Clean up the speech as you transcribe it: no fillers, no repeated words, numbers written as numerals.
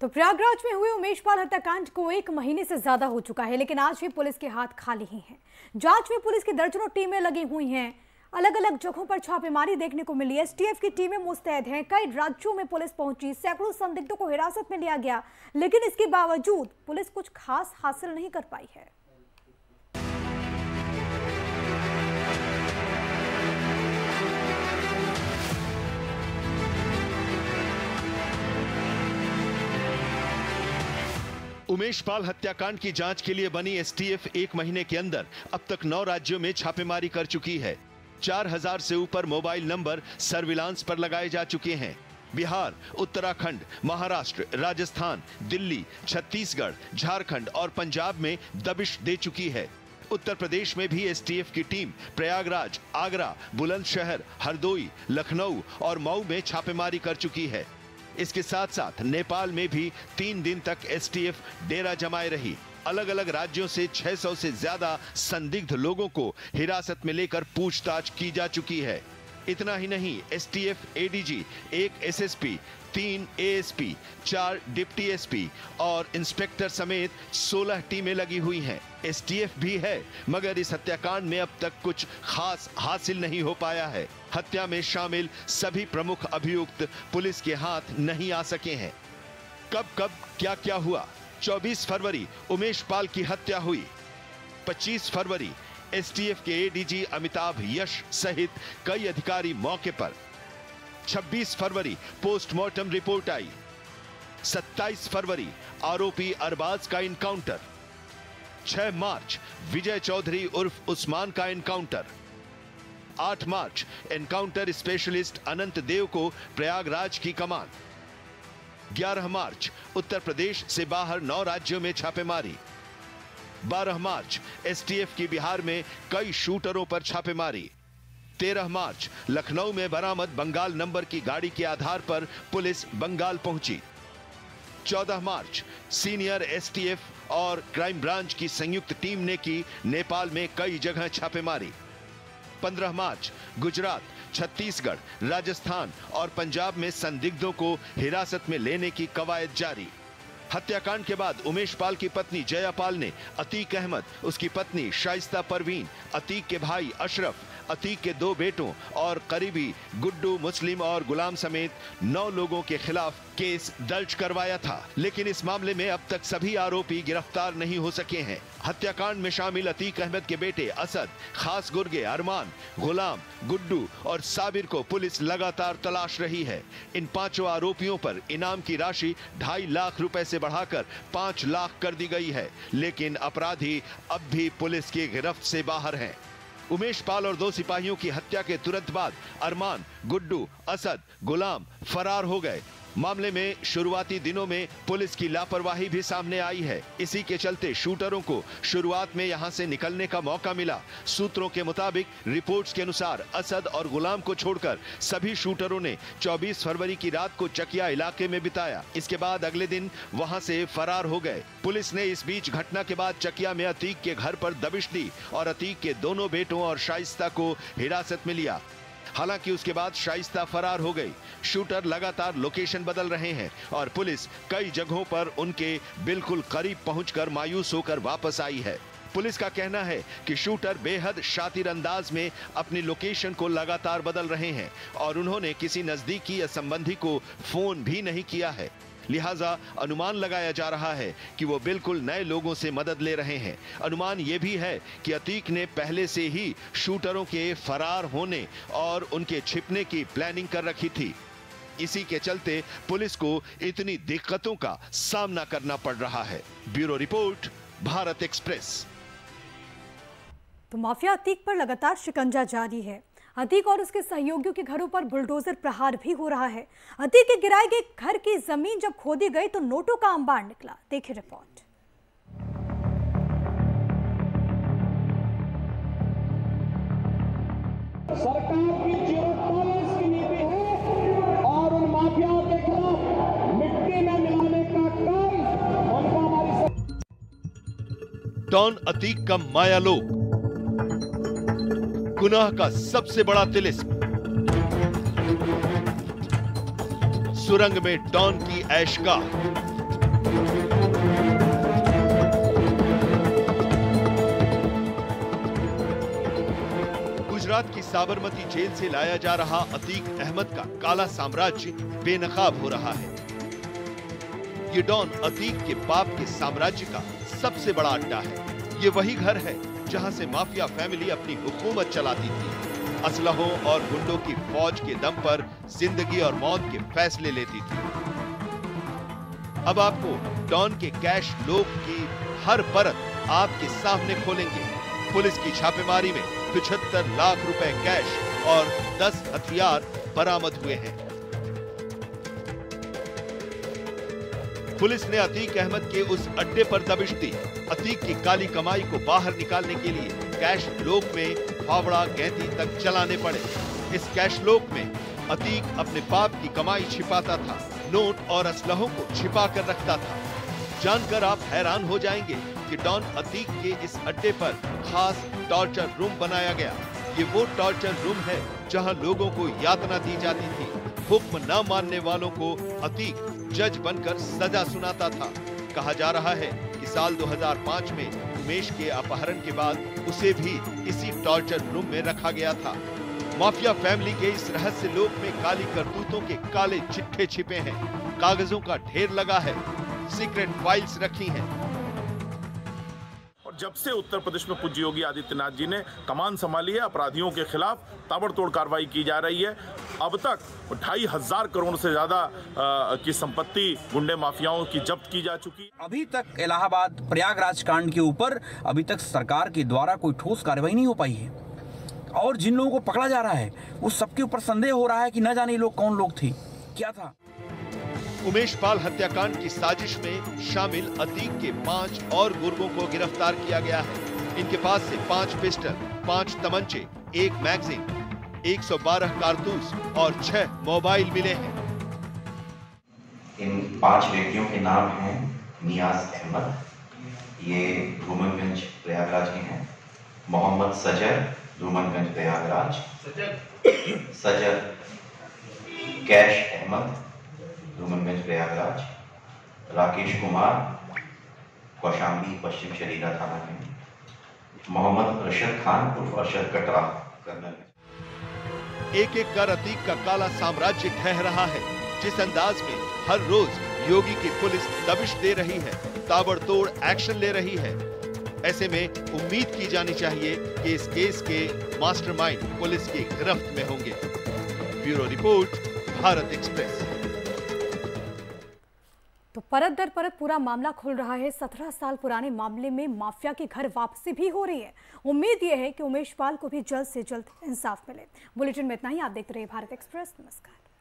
तो प्रयागराज में हुए उमेश पाल हत्याकांड को 1 महीने से ज्यादा हो चुका है, लेकिन आज भी पुलिस के हाथ खाली ही हैं। जांच में पुलिस की दर्जनों टीमें लगी हुई हैं, अलग अलग जगहों पर छापेमारी देखने को मिली। एसटीएफ की टीमें मुस्तैद हैं, कई राज्यों में पुलिस पहुंची, सैकड़ों संदिग्धों को हिरासत में लिया गया, लेकिन इसके बावजूद पुलिस कुछ खास हासिल नहीं कर पाई है। उमेश पाल हत्याकांड की जांच के लिए बनी एसटीएफ 1 महीने के अंदर अब तक 9 राज्यों में छापेमारी कर चुकी है। 4000 से ऊपर मोबाइल नंबर सर्विलांस पर लगाए जा चुके हैं। बिहार, उत्तराखंड, महाराष्ट्र, राजस्थान, दिल्ली, छत्तीसगढ़, झारखंड और पंजाब में दबिश दे चुकी है। उत्तर प्रदेश में भी एसटीएफ की टीम प्रयागराज, आगरा, बुलंदशहर, हरदोई, लखनऊ और मऊ में छापेमारी कर चुकी है। इसके साथ साथ नेपाल में भी 3 दिन तक एसटीएफ डेरा जमाए रही। अलग अलग राज्यों से 600 से ज्यादा संदिग्ध लोगों को हिरासत में लेकर पूछताछ की जा चुकी है। इतना ही नहीं, STF ADG, 1 SSP, 3 ASP, 4 deputy SP और इंस्पेक्टर समेत 16 टीमें लगी हुई हैं। एसटीएफ भी है, मगर इस हत्याकांड में अब तक कुछ खास हासिल नहीं हो पाया है। हत्या में शामिल सभी प्रमुख अभियुक्त पुलिस के हाथ नहीं आ सके हैं। कब कब क्या क्या हुआ? 24 फरवरी उमेश पाल की हत्या हुई। 25 फरवरी एसटीएफ के एडीजी अमिताभ यश सहित कई अधिकारी मौके पर। 26 फरवरी पोस्टमार्टम रिपोर्ट आई। 27 फरवरी आरोपी अरबाज का इनकाउंटर। 6 मार्च विजय चौधरी उर्फ उस्मान का इनकाउंटर। 8 मार्च एनकाउंटर स्पेशलिस्ट अनंत देव को प्रयागराज की कमान। 11 मार्च उत्तर प्रदेश से बाहर 9 राज्यों में छापेमारी। 12 मार्च एसटीएफ की बिहार में कई शूटरों पर छापेमारी। 13 मार्च लखनऊ में बरामद बंगाल नंबर की गाड़ी के आधार पर पुलिस बंगाल पहुंची। 14 मार्च सीनियर एसटीएफ और क्राइम ब्रांच की संयुक्त टीम ने की नेपाल में कई जगह छापेमारी। 15 मार्च गुजरात, छत्तीसगढ़, राजस्थान और पंजाब में संदिग्धों को हिरासत में लेने की कवायद जारी। हत्याकांड के बाद उमेश पाल की पत्नी जया पाल ने अतीक अहमद, उसकी पत्नी शाइस्ता परवीन, अतीक के भाई अशरफ, अतीक के 2 बेटों और करीबी गुड्डू मुस्लिम और गुलाम समेत 9 लोगों के खिलाफ केस दर्ज करवाया था, लेकिन इस मामले में अब तक सभी आरोपी गिरफ्तार नहीं हो सके हैं। हत्याकांड में शामिल अतीक अहमद के बेटे असद, खास गुर्गे अरमान, गुलाम, गुड्डू और साबिर को पुलिस लगातार तलाश रही है। इन 5 आरोपियों पर इनाम की राशि 2.5 लाख रुपए से बढ़ाकर 5 लाख कर दी गई है, लेकिन अपराधी अब भी पुलिस की गिरफ्त से बाहर हैं। उमेश पाल और 2 सिपाहियों की हत्या के तुरंत बाद अरमान, गुड्डू, असद, गुलाम फरार हो गए। मामले में शुरुआती दिनों में पुलिस की लापरवाही भी सामने आई है। इसी के चलते शूटरों को शुरुआत में यहां से निकलने का मौका मिला। सूत्रों के मुताबिक रिपोर्ट्स के अनुसार असद और गुलाम को छोड़कर सभी शूटरों ने 24 फरवरी की रात को चकिया इलाके में बिताया। इसके बाद अगले दिन वहां से फरार हो गए। पुलिस ने इस बीच घटना के बाद चकिया में अतीक के घर पर दबिश दी और अतीक के 2 बेटों और शाइस्ता को हिरासत में लिया। हालांकि उसके बाद शाइस्ता फरार हो गई। शूटर लगातार लोकेशन बदल रहे हैं और पुलिस कई जगहों पर उनके बिल्कुल करीब पहुंचकर मायूस होकर वापस आई है। पुलिस का कहना है कि शूटर बेहद शातिर अंदाज में अपनी लोकेशन को लगातार बदल रहे हैं और उन्होंने किसी नजदीकी या संबंधी को फोन भी नहीं किया है, लिहाजा अनुमान लगाया जा रहा है कि वो बिल्कुल नए लोगों से मदद ले रहे हैं। अनुमान ये भी है कि अतीक ने पहले से ही शूटरों के फरार होने और उनके छिपने की प्लानिंग कर रखी थी। इसी के चलते पुलिस को इतनी दिक्कतों का सामना करना पड़ रहा है। Bureau report, Bharat express. तो माफिया अतीक पर लगातार शिकंजा जारी है। अतीक और उसके सहयोगियों के घरों पर बुलडोजर प्रहार भी हो रहा है। अतीक के गिराए गए घर की जमीन जब खोदी गई तो नोटों का अंबार निकला। देखिए रिपोर्ट। सरकार की जीरो की नीति है और उन माफियाओं के खिलाफ मिट्टी में मिलाने का काम। डॉन अतीक का माया लोग, गुनाह का सबसे बड़ा तिलिस्म। सुरंग में डॉन की ऐशगाह, गुजरात की साबरमती जेल से लाया जा रहा अतीक अहमद का काला साम्राज्य बेनकाब हो रहा है। ये डॉन अतीक के बाप के साम्राज्य का सबसे बड़ा अड्डा है। ये वही घर है जहां से माफिया फैमिली अपनी हुकूमत चलाती थी, असलहों और गुंडों की फौज के दम पर जिंदगी और मौत के फैसले लेती थी। अब आपको डॉन के कैश लोभ की हर परत आपके सामने खोलेंगे। पुलिस की छापेमारी में 75 लाख रुपए कैश और 10 हथियार बरामद हुए हैं। पुलिस ने अतीक अहमद के उस अड्डे पर दबिश दी। अतीक की काली कमाई को बाहर निकालने के लिए कैश लोभ में फावड़ा गैंती तक चलाने पड़े। इस कैश लोभ में अतीक अपने बाप की कमाई छिपाता था, नोट और असलहों को छिपा कर रखता था। जानकर आप हैरान हो जाएंगे कि डॉन अतीक के इस अड्डे पर खास टॉर्चर रूम बनाया गया। ये वो टॉर्चर रूम है जहां लोगों को यातना दी जाती थी। हुक्म न मानने वालों को अतीक जज बनकर सजा सुनाता था। कहा जा रहा है कि साल 2005 में उमेश के अपहरण के बाद उसे भी इसी टॉर्चर रूम में रखा गया था। माफिया फैमिली के इस रहस्य लोक में काली करतूतों के काले चिट्ठे छिपे हैं, कागजों का ढेर लगा है, सीक्रेट फाइल्स रखी हैं। और जब से उत्तर प्रदेश में पूज्य योगी आदित्यनाथ जी ने कमान संभाली है, अपराधियों के खिलाफ ताबड़तोड़ कार्रवाई की जा रही है। अब तक 2500 करोड़ से ज्यादा की संपत्ति गुंडे माफियाओं की जब्त की जा चुकी है। अभी तक इलाहाबाद प्रयागराज कांड के ऊपर अभी तक सरकार के द्वारा कोई ठोस कार्रवाई नहीं हो पाई है, और जिन लोगों को पकड़ा जा रहा है उस सबके ऊपर संदेह हो रहा है कि न जाने लोग कौन लोग थे, क्या था। उमेश पाल हत्याकांड की साजिश में शामिल अतीक के 5 और गुर्गों को गिरफ्तार किया गया है। इनके पास से 5 पिस्टल, 5 तमंचे, 1 मैगजीन, 112 कारतूस और 6 मोबाइल मिले हैं। इन 5 व्यक्तियों के नाम हैं नियास अहमद, ये धूमनगंज प्रयागराज के हैं, मोहम्मद सजर धूमनगंज प्रयागराज, सजर कैश अहमद धूमनगंज प्रयागराज, राकेश कुमार कौशाम्बी पश्चिम शरीरा थाना में, मोहम्मद अरशद खान उर्फ अशरफ कटरा कर्नल। एक एक कर अतीक का काला साम्राज्य ढह रहा है। जिस अंदाज में हर रोज योगी की पुलिस दबिश दे रही है, ताबड़तोड़ एक्शन ले रही है, ऐसे में उम्मीद की जानी चाहिए कि इस केस के मास्टरमाइंड पुलिस की गिरफ्त में होंगे। Bureau report, Bharat express. तो परत दर परत पूरा मामला खुल रहा है। 17 साल पुराने मामले में माफिया की घर वापसी भी हो रही है। उम्मीद यह है कि उमेश पाल को भी जल्द से जल्द इंसाफ मिले। बुलेटिन में इतना ही। आप देखते रहिए भारत एक्सप्रेस। नमस्कार।